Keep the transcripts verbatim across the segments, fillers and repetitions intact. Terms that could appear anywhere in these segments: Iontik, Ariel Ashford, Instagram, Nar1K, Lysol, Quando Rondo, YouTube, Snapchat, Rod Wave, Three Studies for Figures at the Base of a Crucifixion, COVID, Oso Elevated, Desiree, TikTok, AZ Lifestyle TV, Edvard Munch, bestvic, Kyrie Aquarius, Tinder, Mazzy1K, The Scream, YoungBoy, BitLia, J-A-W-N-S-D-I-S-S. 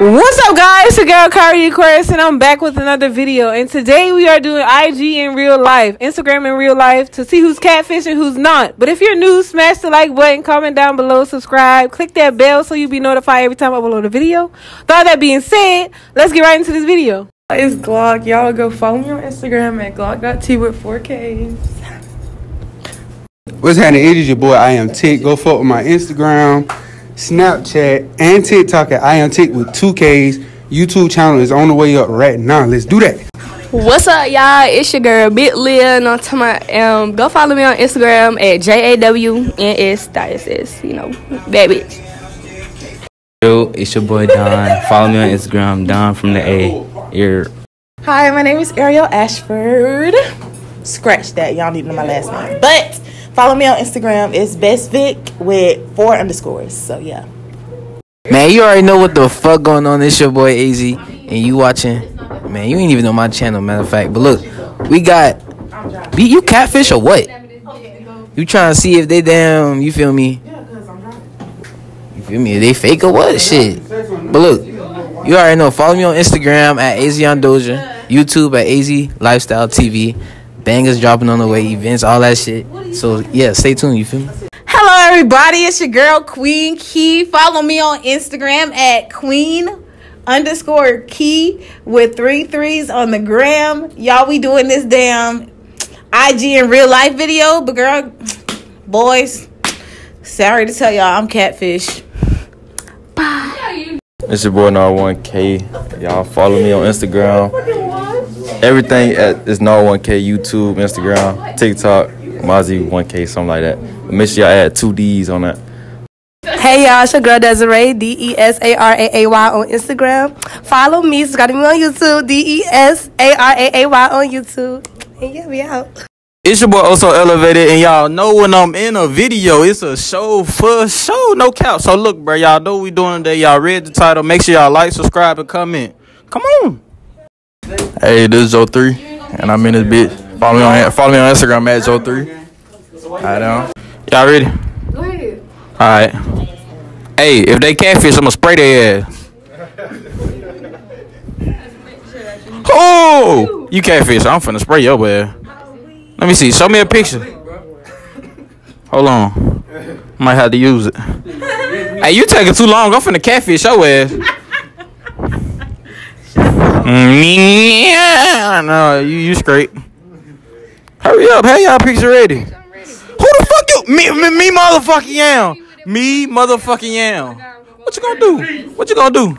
What's up, guys? It's your girl Kyrie Aquarius, and I'm back with another video. And today we are doing I G in real life, Instagram in real life, to see who's catfish and who's not. But if you're new, smash the like button, comment down below, subscribe, click that bell so you'll be notified every time I upload a video. With all that being said, let's get right into this video. It's Glock. Y'all go follow me on Instagram at Glock dot T with four Ks. What's happening? It is your boy Iontik. Go follow my Instagram, Snapchat, and TikTok at Iontik with two Ks. YouTube channel is on the way up right now. Let's do that. What's up, y'all? It's your girl BitLia, and I'm talking about, um, go follow me on Instagram at J A W N S D I S S. You know, that bitch. Yo, it's your boy Don. Follow me on Instagram, Don from the A. Here. Hi, my name is Ariel Ashford. Scratch that. Y'all need to know my last name. But follow me on Instagram. It's bestvic with four underscores. So, yeah. Man, you already know what the fuck going on. It's your boy A Z. And you watching. Man, you ain't even on my channel, matter of fact. But look, we got... You catfish or what? You trying to see if they damn... You feel me? You feel me? If they fake or what? Shit. But look, you already know. Follow me on Instagram at A Z on Doja. YouTube at A Z Lifestyle T V. Bangers dropping on the way, events, all that shit. So, yeah, stay tuned, you feel me? Hello, everybody. It's your girl, Queen Key. Follow me on Instagram at Queen underscore Key with three threes on the gram. Y'all, we doing this damn I G in real life video. But, girl, boys, sorry to tell y'all, I'm catfish. Bye. It's your boy, Nar one K. Y'all follow me on Instagram. Everything at is Nar one K, YouTube, Instagram, TikTok, Mazzy one K, something like that. Make sure y'all add two D's on that. Hey y'all, it's your girl Desiree, D E S A R A A Y on Instagram. Follow me, subscribe to me on YouTube, D E S A R A A Y on YouTube. And yeah, we out. It's your boy Oso Elevated, and y'all know when I'm in a video, it's a show for show, no cap. So look, bro, y'all know what we doing today. Y'all read the title. Make sure y'all like, subscribe, and comment. Come on. Hey, this is Zo three, and I'm in this bitch. Follow me on follow me on Instagram at Zo three. Alright, down. Y'all ready? Go ahead. Alright. Hey, if they catfish, I'm gonna spray their ass. Oh, you catfish. I'm finna spray your ass. Let me see. Show me a picture. Hold on. Might have to use it. Hey, you taking too long. I'm finna catfish your ass. Yeah, no, you you straight. Hurry up, hey y'all, picture ready. I'm ready. Who the fuck you? Me, me, me motherfucking yam. Me motherfucking yam. What you gonna do? What you gonna do?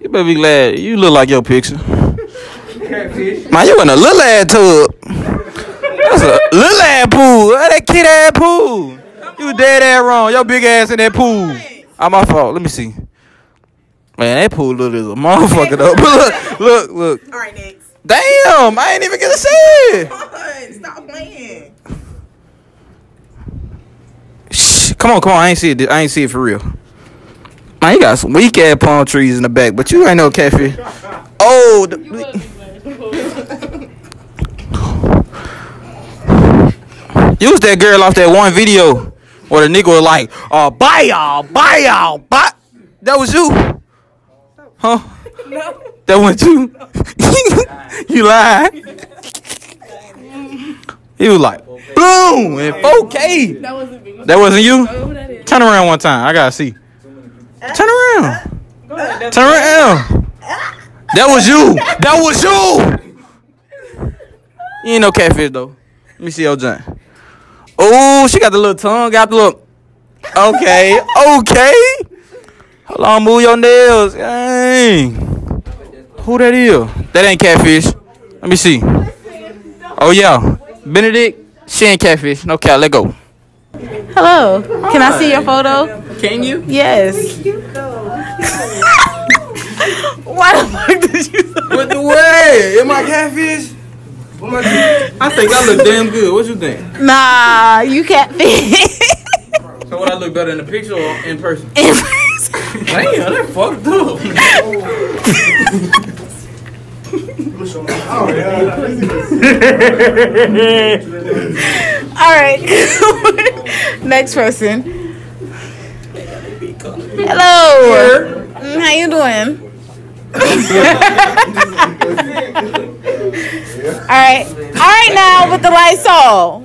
You better be glad you look like your picture. Man, you in a little ass tub. That's a little ass pool. That kid ass pool. You dead ass wrong. Your big ass in that pool. All my fault. Let me see. Man, that pool look is a motherfucker though. But look, look, look. All right, next. Damn, I ain't even gonna say it. Come on, stop playing. Shh, come on, come on. I ain't see it. I ain't see it for real. Man, you got some weak ass palm trees in the back, but you ain't no catfish. Oh. The you was that girl off that one video where the nigga was like, "Oh, bye y'all, bye y'all, bye." That was you. Huh? No. That one too? You lied. He was like, boom! In four K. That wasn't me. That wasn't you? Turn around one time. I gotta see. Turn around. Turn around. That was you. That was you. You ain't no catfish though. Let me see your junk. Oh, she got the little tongue. Got the little. Okay. Okay. Hold on, move your nails. Dang. Who that is? That ain't catfish. Let me see. Oh, yeah. Benedict, she ain't catfish. No cat, let go. Hello. Can I see your photo? Can you? Yes. Why the fuck did you say? What the way? Am I catfish? I think I look damn good. What you think? Nah, you catfish. So would I look better in the picture or in person? In person. Damn, that fucked up. All right. Next person. Hello. Mm, how you doing? All right, all right now with the Lysol.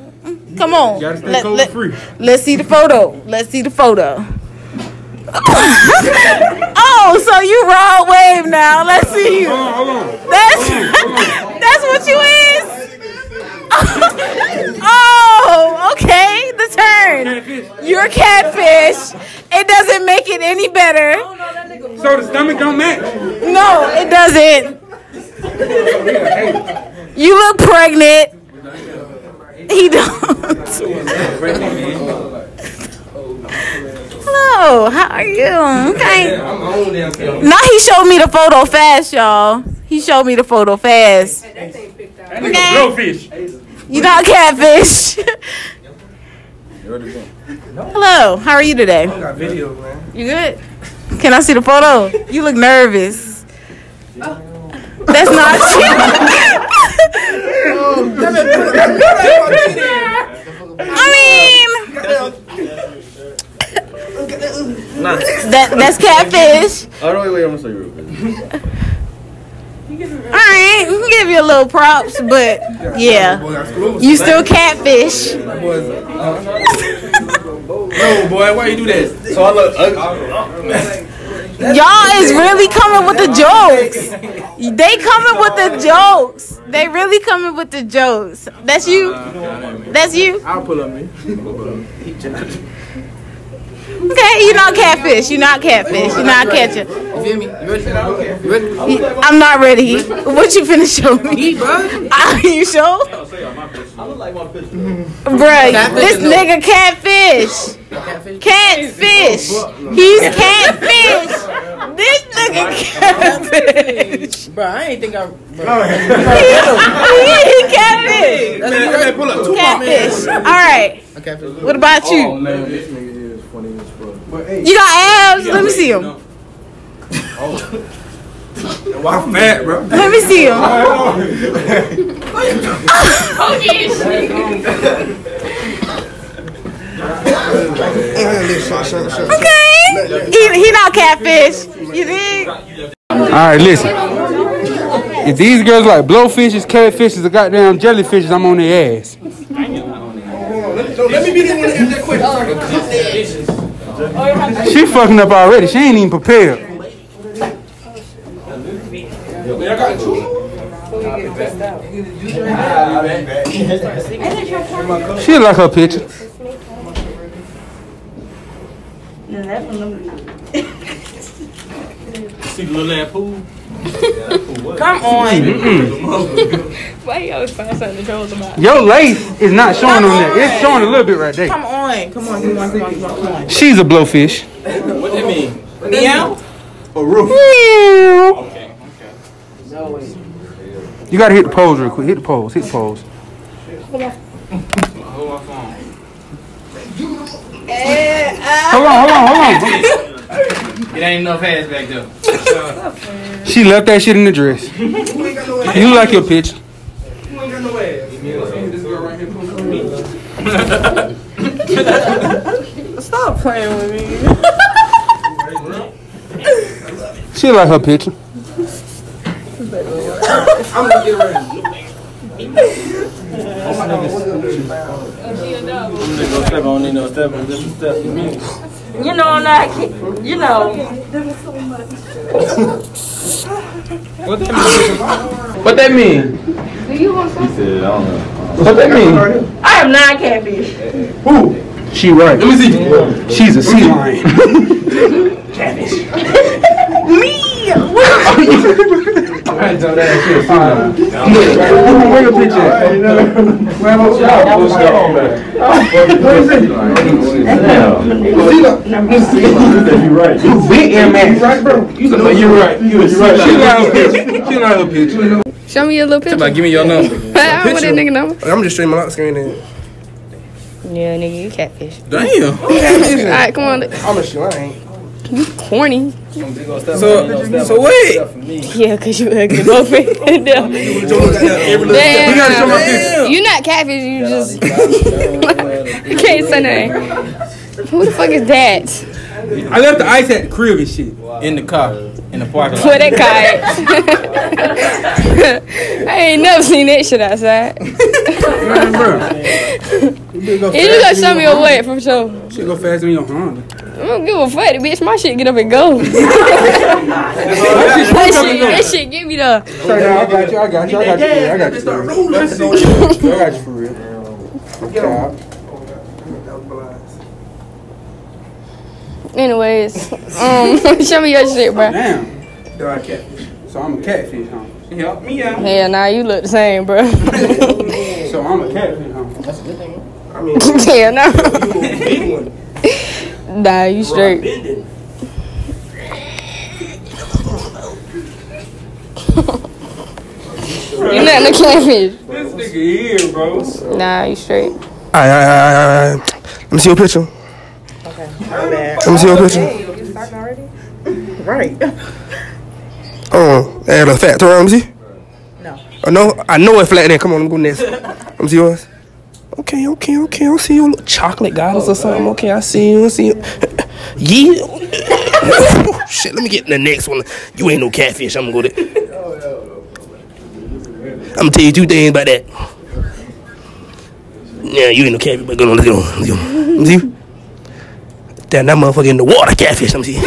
Come on, let, let, free. let's see the photo. Let's see the photo. Oh, so you Rod Wave now? Let's see you. Hold on, hold on. That's hold on, hold on. That's what you is. Oh, okay. The turn. You're catfish. It doesn't make it any better. So the stomach don't match. No, it doesn't. You look pregnant. He don't. Hello, how are you? Okay. Now he showed me the photo fast, y'all. He showed me the photo fast. Okay. You not catfish. Hello, how are you today? You good? Can I see the photo? You look nervous. That's not cheating. I mean, that that's catfish. All right, wait, I'm gonna show you real quick. All right, we can give you a little props, but yeah, you still catfish. No, boy, why you do this? So I look ugly. Y'all is really coming with the jokes. They coming with the jokes. They really coming with the jokes. That's you. That's you. I'll pull on me. Okay, you're not catfish. You're not catfish. You're not catching. You feel me? You ready? I'm not ready. What you finna show me? Are you sure? I look like my fish. Bruh, this nigga catfish. Catfish. He's catfish. This nigga catfish. Bro, I ain't think I'm. He catfish. Catfish. Pull up. Catfish. All right. What about you? You got abs? Let me see them. Why fat, bro? Let me see them. Okay. He, he not catfish. You dig? Alright, listen. If these girls like blowfishes, catfishes, or goddamn jellyfishes, I'm on their ass. Let me be the one to answer that question. She fucking up already. She ain't even prepared. She like her picture. See the little ass pool? Come on. Mm-mm. Why you always find something to troll about? Your lace is not showing come on that. It's showing a little bit right there. Come on. Come on. Come on. Come on. Come on. Come on. She's a blowfish. What do you mean? Meow? A roof. Meow. Okay. You gotta hit the pose real quick. Hit the pose. Hit the pose. Hold on, hold on, hold on. It ain't no pads back there. She left that shit in the dress. You like your picture. You ain't got no ass. Stop playing with me. She like her picture. I'm gonna get ready. Oh my God. You know, I'm not kidding. You know. What that mean? What that mean? Do you want something? He said, I don't know. What that mean? I am not catfish. Who? She right. Let me see. She's a sea lion. Catfish. Me. I don't know. Show me your little picture. Give me your number. I want that nigga number. I'm just streaming out screen then. Yeah, nigga, you catfish. Damn. Alright, come on. I'm a show. I ain't. You corny. So, so wait. Yeah, because you ugly. You gotta show my picture. You're not catfish. You just. I can't say nothing. Who the fuck is that? I left the ice at the crib and shit. Wow. In the car. In the parking lot. With that kite. I ain't never seen that shit outside. Man, bro. You go you just gonna show me a wet for sure. Shit go faster than your Honda. I don't give a fuck, bitch. My shit get up and go. That shit, that shit get me the. I got you, I got you, I got you. I got you for real. I got you for real. Get on. Anyways, um, show me your shit, bro. Damn. They're like catfish. So I'm a catfish, huh? Help me out. Hell nah, you look the same, bro. So I'm a catfish, huh? That's a good thing. I mean, yeah, nah. You a big one. Nah, you straight. You're not a catfish. This nigga here, bro. Nah, you straight. Alright, alright, alright. Let me see your picture. Let me see your picture. Hey, you starting already? Right. Oh, um, and a fat toe, let me see. No. Oh, no? I know it flat there. Come on, let me go next. Let me see yours. Okay, okay, okay. I'll see you. Little chocolate goddess or something. Okay, I see you. I see you. Yeah. Oh, shit, let me get in the next one. You ain't no catfish. I'm going to go there. I'm going to tell you two things about that. Yeah, you ain't no catfish, but go on. Let's go on. Let's go on. Let me see you. Damn, that motherfucker in the water, catfish. Let me see.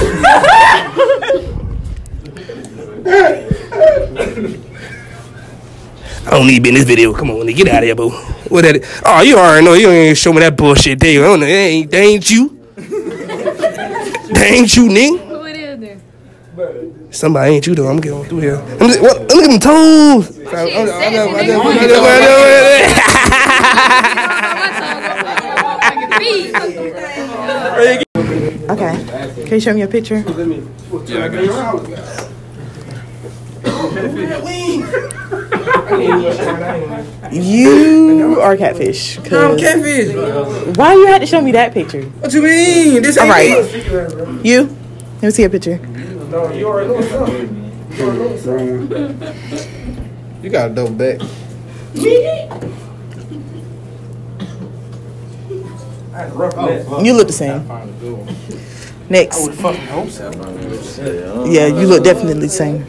I don't need to be in this video. Come on, get out of here, boo. What that? Is? Oh, you already know. You ain't show me that bullshit. There you go. That ain't, that ain't you. That ain't you, nigga. Who it is there? Somebody ain't you, though. I'm getting through here. I'm just, what? Look at them toes. I'm Okay. Can you show me your picture? Yeah, I got your house. You are catfish. I'm catfish. Why you had to show me that picture? What you mean? This ain't all right. You? Let me see your picture. No, you already know something. You got a dope back. You look the same. Next. I would fucking hope so. Yeah, you look definitely the same.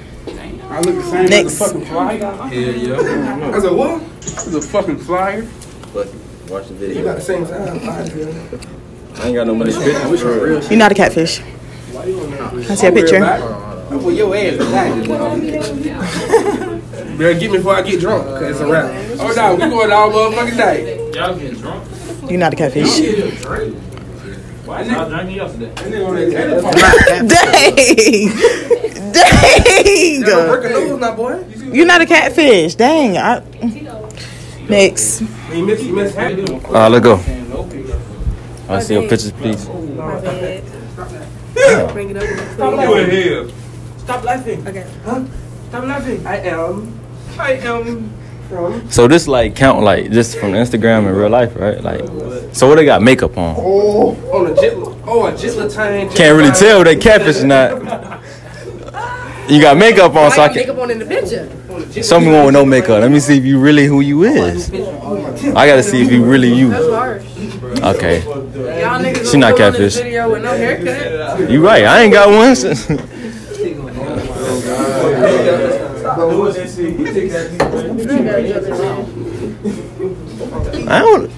I look the same. Next. As a fucking flyer. Yeah, yeah. As a what? As a fucking flyer. But watch the video. You got the same size. I ain't got no money. You're not a catfish. I see a picture. Well, your ass is black. Better get me before I get drunk. Cause it's a wrap. Oh no, we going all motherfucking night. Y'all getting drunk? You're not a catfish. Why not drink you up today? Dang. Dang. Dang. You're not a catfish. Dang. I... Next. Uh, let's go. I see your pictures, please. My bad. Bring it over. Stop laughing. Stop laughing. Okay. Huh? Stop laughing. I am. I am. So this like count like just from Instagram in real life, right? Like, so what they got makeup on? Oh, on a jitla, oh a jitlatine. Can't really tell they catfish or not. You got makeup on, so I can. Makeup on in the picture. Someone with no makeup. Let me see if you really who you is. I gotta see if you really you. Okay. She not catfish. You right? I ain't got one. I don't. Yeah,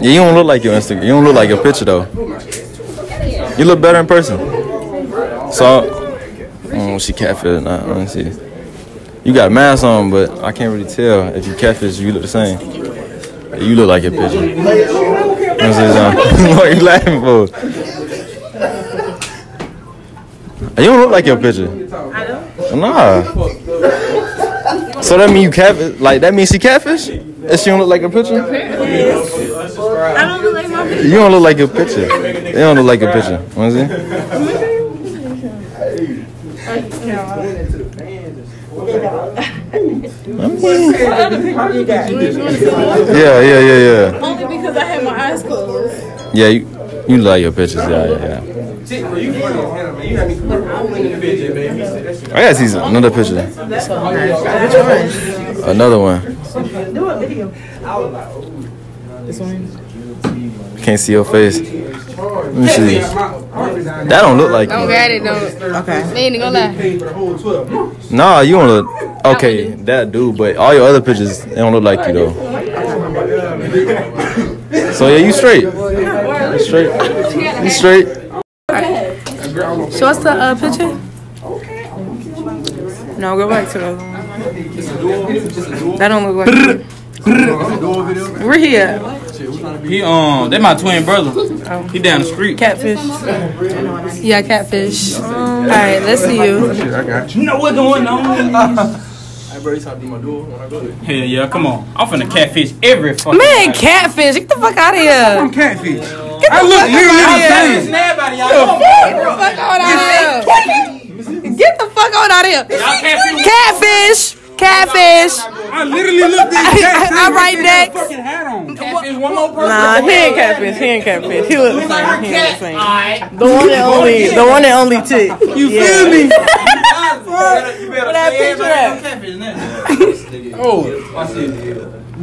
you don't look like your Instagram. You don't look like your picture though. You look better in person. So, oh, she catfish or not? Let me see. You got a mask on, but I can't really tell if you catfish. You look the same. You look like your picture. What are you laughing for? You don't look like your picture. I don't. Nah. So that means you catfish. Like that means she catfish. If she don't look like her picture. I don't look like my picture. You don't look like your picture. You don't look like your picture. Want to see? Yeah, yeah, yeah, yeah. Only because I had my eyes closed. Yeah, you, you like your pictures. Yeah, yeah, yeah. I gotta see another picture. Another one. This one? Can't see your face. Let me see. That don't look like you. Don't get it, though. Okay. They ain't gonna lie. Nah, you don't look. Okay, that dude, but all your other pictures, they don't look like you, though. So, yeah, you straight. You straight. You straight. Show us the uh, picture. No, go back to those. That don't look like you. We're here. He um, they my twin brother. Oh. He down the street. Catfish. Yeah, catfish. Um, all right, let's see you. I got you. You know what's going on? Hell yeah, come on. I'm finna catfish every fucking man. Catfish, get the fuck out of here. I'm catfish. Get I look literally. Get the fuck on out of here. Catfish. Catfish. I literally looked at catfish. All right, next. Fucking hat on. Catfish, one more person. Nah, he ain't catfish. He ain't catfish. He looks like he ain't the same. The one and only. The one and only tick. You yeah. feel me? What that picture at? Catfish. Oh, I see.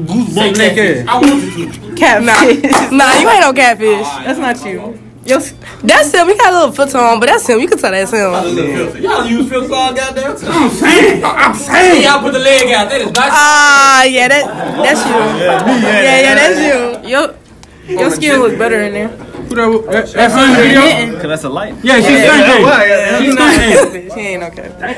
Goosebump naked. I want you to. Catfish. Nah, you ain't no catfish. That's not you. Yo, that's him. He got a little filter on, but that's him. You can tell that's him. Y'all use filter all goddamn time. I'm saying. I'm saying. Y'all put the leg out. That is not. Ah, uh, yeah, that that's you. Yeah, yeah, yeah, that's you. Your your skin looks better in there. That's her. Cause that's a light. Yeah, she's yeah. She's not catfish. She ain't no catfish.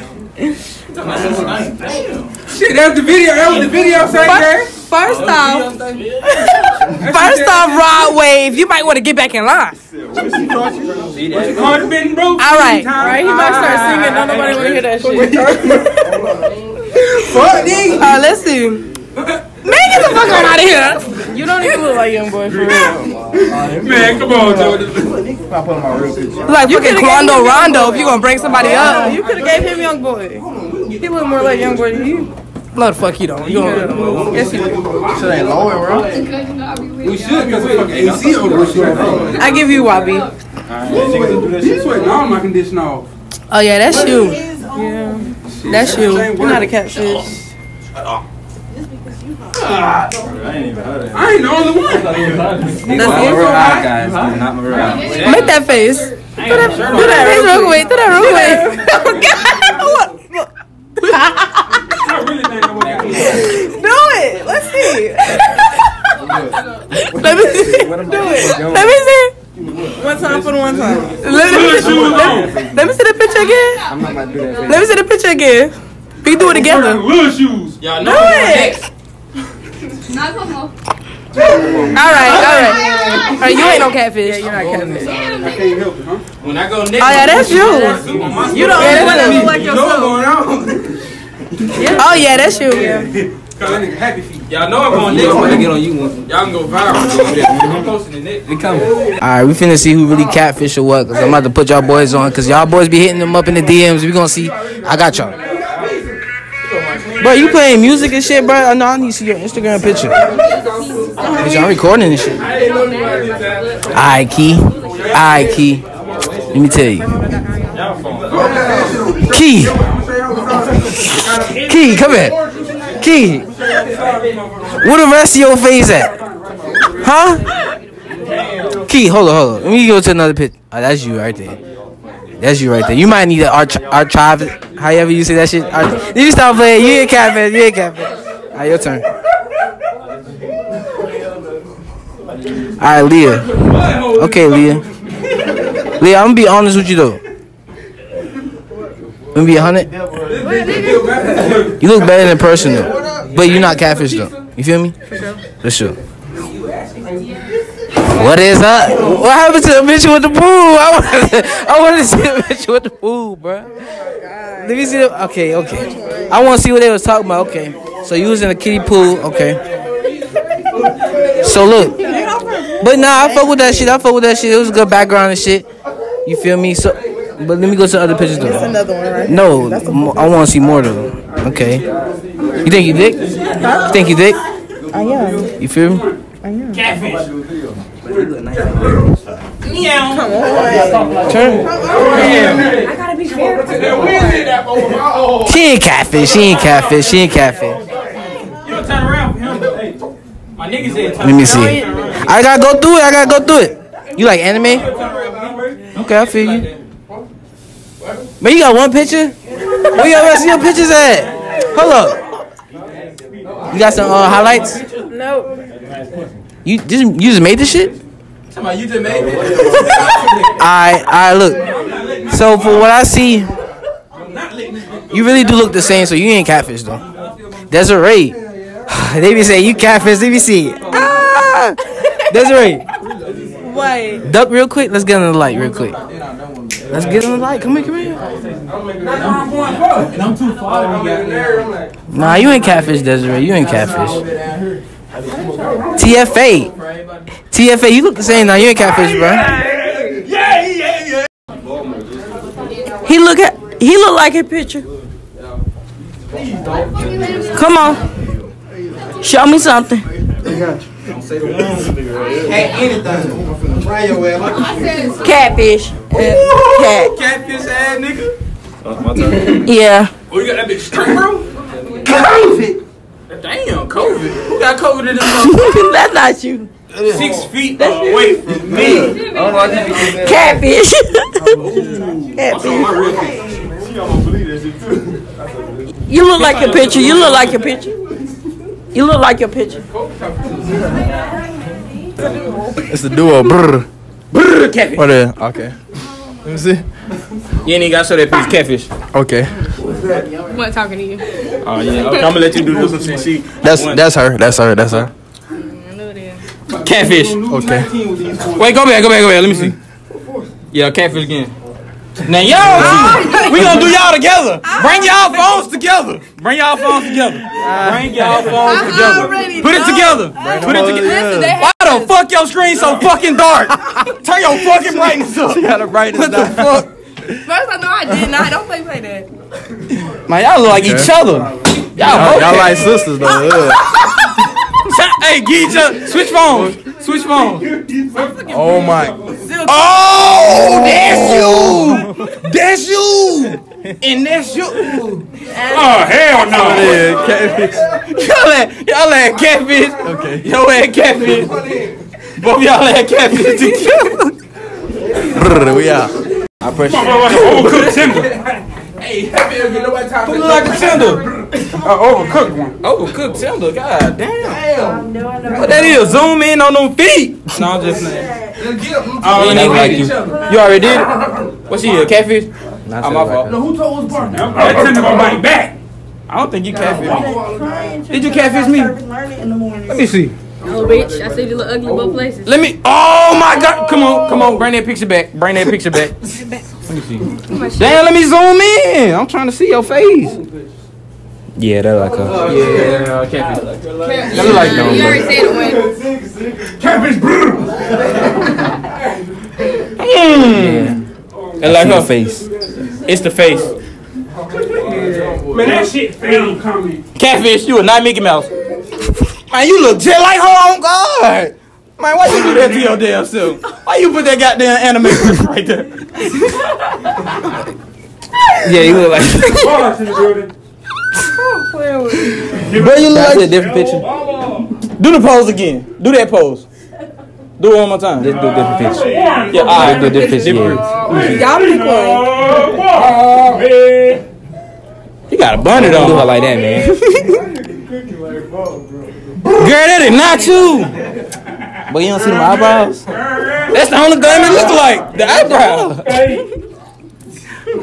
Shit, that was the video. That was the video, Saturday. First off, first off, Rod Wave, you might want to get back in line. All right, all right, he might start singing. Don't nobody want to hear that shit. Fuck these. All right, let's see. Man, get the fuck on out of here. You don't even look like YoungBoy for real. Man, come on, dude. Like you can Quando Rondo if you gonna bring somebody up. You could have gave him YoungBoy. He looked more like YoungBoy than you. No, the fuck you don't. You don't. Yes, you do. Should I lower, bro? We should, because we fucking A C over here. I give you Wabi. You sweating all my conditioner off. Oh, yeah, that's you. Yeah. That's you. You're not a catfish. Shut up. I ain't even heard it. I ain't the only one. That's the real eye, guys. Not my real eye. Make that face. Do that face real quick. Do that real quick. Oh, God. Look. Do it. Let's see. Let me see. Do it. Let me see. One time for the one time. Let me see, let, let me see the picture again. I'm not about to do that. Let me see the picture again. We do it together. Little shoes. Y'all know. Do it. All right. All right. All right. You ain't no catfish. Yeah, you're not catfish. I can't help it, huh? When I go next. Oh yeah, that's you. You don't want to look like yourself. Yeah. Oh yeah, that's you. Yeah. Y'all know I'm going next. I'm gonna get on you one. Y'all can go viral. I'm posting it. They coming. All right, we finna see who really catfish or what. Cause I'm about to put y'all boys on. Cause y'all boys be hitting them up in the D Ms. We gonna see. I got y'all. Bro, you playing music and shit, bro? No, I need to see your Instagram picture. Bitch, I'm recording this shit. All right, Key. All right, Key. Let me tell you. Key. Key, come here. Key, where the rest of your face at? Huh? Key, hold on, hold on. Let me go to another picture. Oh, that's you right there. That's you right there. You might need an arch archive, however you say that shit. Arch you stop playing. You ain't catfish. You ain't catfish. All right, your turn. All right, Leah. Okay, Leah. Leah, I'm gonna be honest with you though. I'm gonna be a hundred. You look better than person though, but you're not catfish though. You feel me? For sure. What is up? What happened to the bitch with the pool? I want to see the bitch with the pool, bro. Let me see the. Okay, okay. I want to see what they was talking about. Okay, so you was in a kiddie pool. Okay. So look, but nah, I fuck with that shit. I fuck with that shit. It was a good background and shit. You feel me? So. But let me go to other pictures though. That's another one, right? No, I want to see more though. Okay. You think you dick? Huh? You think you dick? I am. You feel me? I am. Catfish. Yeah. Come on. Turn. I gotta be fair. She ain't catfish. She ain't catfish. She ain't catfish. You don't turn around. My Let me see. I gotta go through it. I gotta go through it. You like anime? Okay, I feel you. Man, you got one picture? Where y'all see your pictures at? Hold up. You got some uh, highlights? No. You just you just made this shit? You just made it. Alright, alright, look. So for what I see, you really do look the same, so you ain't catfish though. Desiree. They be saying you catfish, they be see. Ah! Desiree. What? Duck real quick, let's get on the light real quick. Let's get on the light. Come here, come here. I'm too far. Nah, you ain't catfish, Desiree. You ain't catfish. T F A. T F A, you look the same now. You ain't catfish, bro. Yeah, yeah, yeah. He look at he look like a picture. Come on. Show me something. Don't say the word. Hey, anything. Try your ass. Catfish. Cat. Catfish ass nigga. That's my turn. Yeah. Oh, you got that big straight, bro? COVID. Damn, COVID. Who got COVID in this motherfucker? That's not you. Six feet away from me. Catfish. Catfish. You look like your picture. You look like your picture. You look like your picture. It's the duo. Brr. Brr. Catfish. What is it? Okay. Let me see. You ain't even got to show that piece. Catfish. Okay. I'm not talking to you. Oh, yeah. Okay, I'm going to let you do this since she. That's, that's her. That's her. That's her. Mm, I know it is. Catfish. Okay. Wait, go back. Go back. Go back. Let me see. Yeah, catfish again. Now, y'all, we going to do y'all together. Bring y'all phones together. Bring y'all phones together. Bring y'all phones together. Put it together. Put it together. Why the fuck your screen so fucking dark? Turn your fucking brightness up. She got a brightness up. What the fuck? First, I know I did not. Don't play play that. Man, y'all look like okay. each other. Y'all y'all like sisters though. Hey, get each other. Switch phones. Switch phones. Oh my. Oh, that's you. That's you. And that's you. Oh hell no. Y'all had y'all had catfish. Okay. Y'all had catfish. Both y'all had catfish together. We out. I pressure. Overcooked Tinder. Hey, happy look like a Tinder. Uh, overcooked one. Overcooked Tinder. God damn. Damn. What that is? Zoom in on them feet. No, I'm just saying. I don't even like you. You already did it. What's she? A catfish? Not oh, my like fault. No, who told us burn? That Tinder gonna bite back. I don't think you catfish me. Did you catfish me? Let me see. Oh, bitch, I see you look ugly oh. both places. Let me. Oh my God! Come on, come on, bring that picture back. Bring that picture back. Let me see. Damn, let me zoom in. I'm trying to see your face. Yeah, that like her. Yeah, yeah, catfish. That look like no. You already said it. Catfish. Hmm. That like her face. It's the face. Man, that shit failed comedy. Catfish, you are not Mickey Mouse. Man, you look just like her on God. Man, why you do that to your damn self? Why you put that goddamn animation right there? Yeah, you look like. But you look like a different picture. Do the pose again. Do that pose. Do it one more time. Let's do a different picture. Yeah, all right. Let's do a different picture. Y'all look like. You got a bonnet on. Don't do her like that, man. Girl, that is not you. But you don't see them eyebrows? That's the only thing it look like. The eyebrow.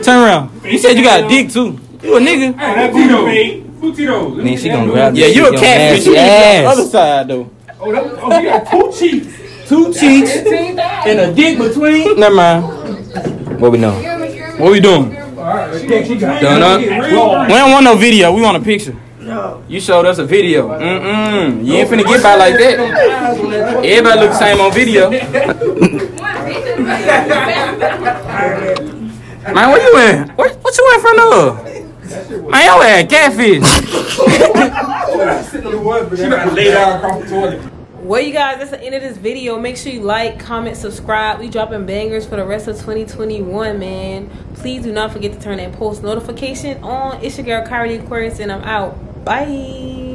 Turn around. You said you got a dick too. You a nigga. Hey, Tito. Then she gonna grab you. Yeah, you a catfish. You on the other side though. Oh, that, oh, you got two cheeks. Two cheeks and a dick between. Never mind. What we know? What we doing? Done up. We don't want no video. We want a picture. You showed us a video. Mm-mm. You ain't finna get by like that. Everybody look the same on video. Man, what you in? What, what you in front of? Man, y'all had catfish. Well, you guys, that's the end of this video. Make sure you like, comment, subscribe. We dropping bangers for the rest of twenty twenty-one, man. Please do not forget to turn that post notification on. It's your girl, Kyrie Aquarius, and I'm out. Bye.